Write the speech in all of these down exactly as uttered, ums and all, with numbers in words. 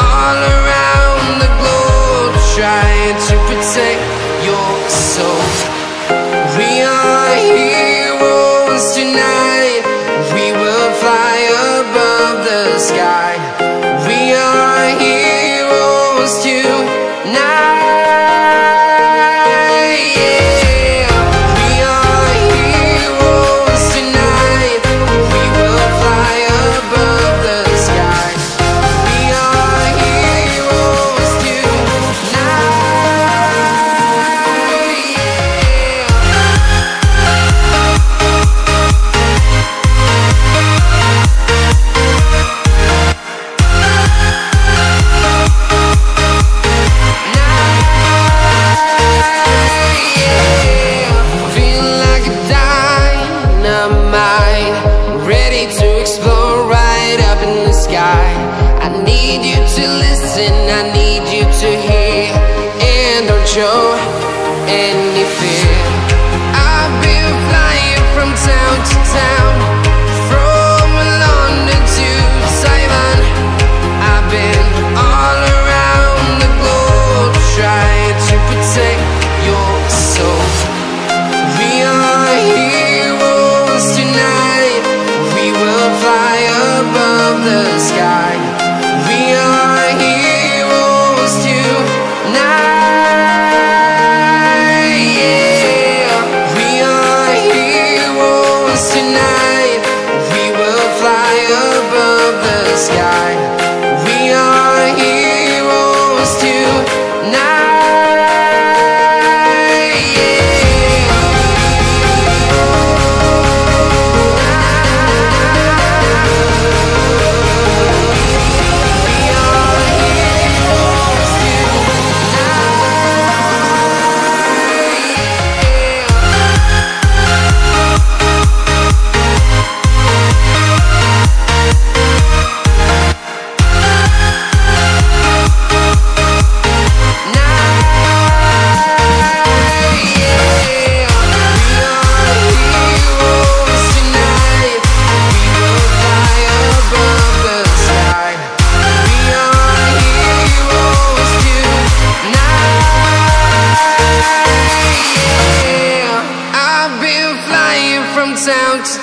all around the globe, trying to protect your soul. We are heroes tonight. We will fly above the sky. We are heroes tonight.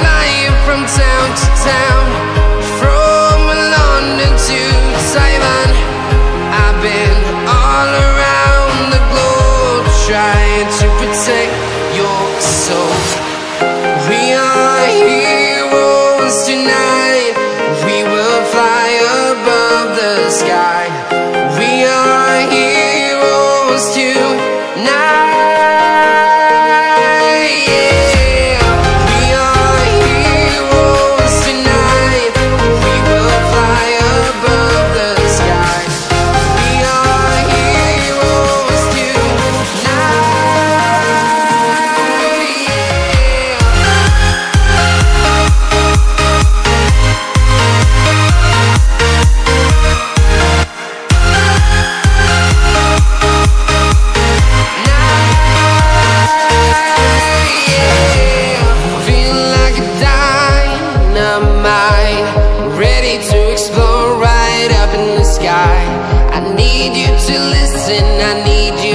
flying from town to town, from London to Taiwan. I've been all around the globe, trying to protect your soul. We are heroes tonight. We will fly above the sky. We are heroes tonight. I need you to listen, I need you